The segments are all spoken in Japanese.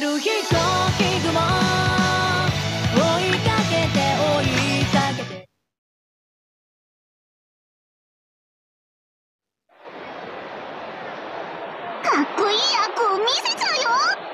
る飛行機雲追いかけて追いかけてかっこいい役を見せちゃうよ。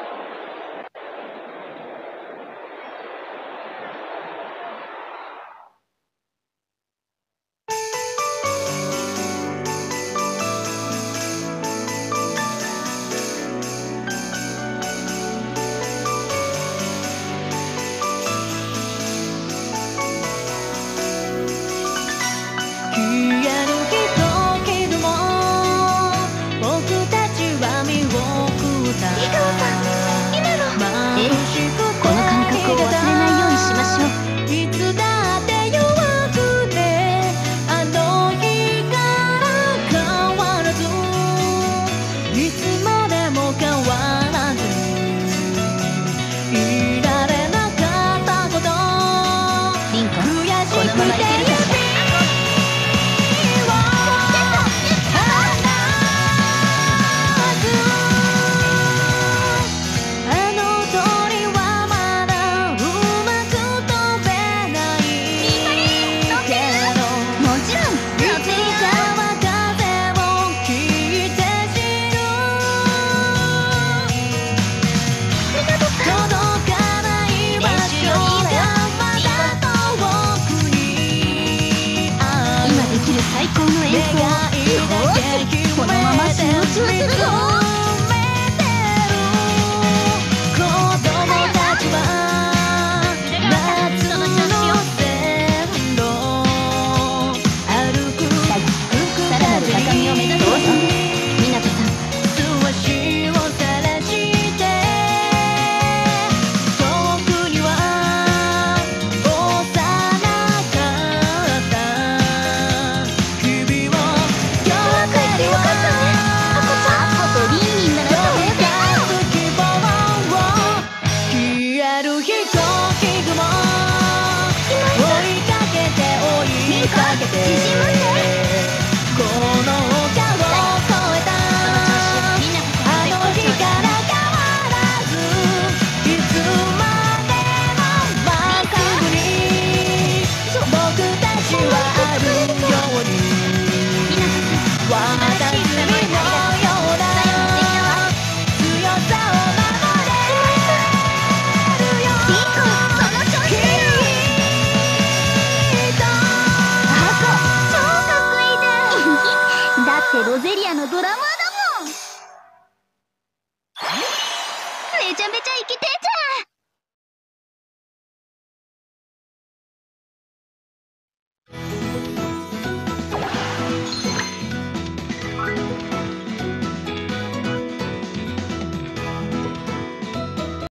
ロゼリアのドラマーだもん。めちゃめちゃイケてんじゃん。